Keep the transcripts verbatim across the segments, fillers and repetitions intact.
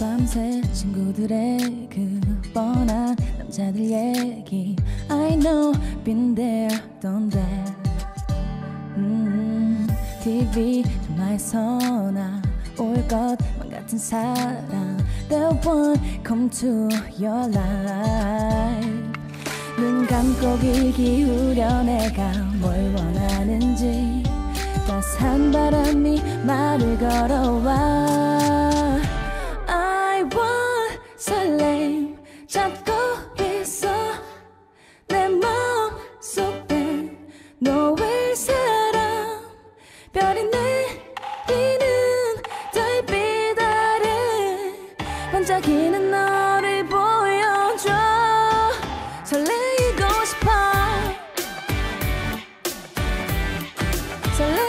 밤새 친구들의 그 뻔한 남자들 얘기 I know, been there, done that 음, 티비 드라마에서 나올 것만 같은 사랑 That one come to your life 눈 감고 귀 기울여 내가 뭘 원하는지 따스한 바람이 말을 걸어와 I want 설렘 잡고 있어 내 마음속엔 너의 사랑 별이 내리는 달빛 아래 반짝이는 너를 보여줘 설레이고 싶어 설레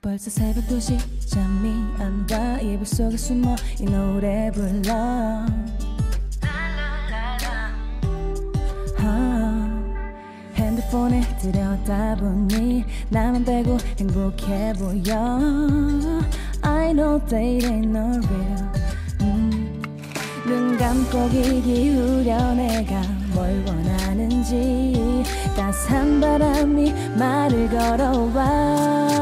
벌써 새벽 두 시 잠이 안 와 이불 속에 숨어 이 노래 불러 아, 핸드폰에 들여다보니 나만 되고 행복해 보여 I know that ain't no real 음, 눈 감고 귀 기울여 내가 뭘 원하는지 따스한 바람이 말을 걸어와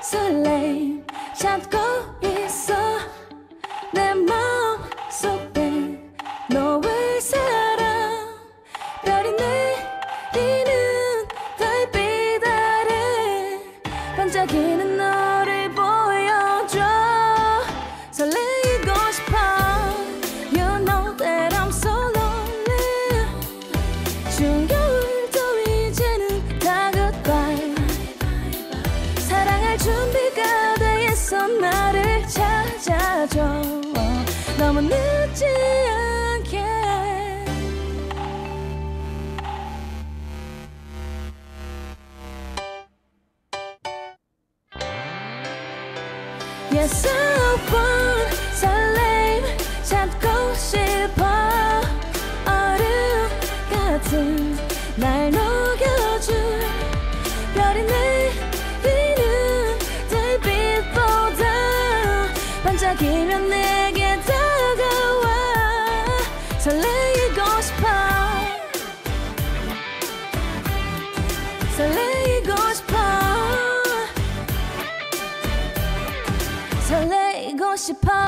설렘 잡고 있어 내 마음속에 너의 사랑 별이 내리는 달빛 아래 반짝이는 너를 보여줘 설레이고 싶어 You know that I'm so lonely 중요일도 이제는 다 goodbye 사랑할 준비가 돼 있어 나를 찾아줘 너무 늦지 않게 Yes, I want 설렘 찾고 싶어 얼음 같은 날 녹여줄 별이 반짝이면 내게 다가와 설레이고 싶어 설레이고 싶어 설레이고 싶어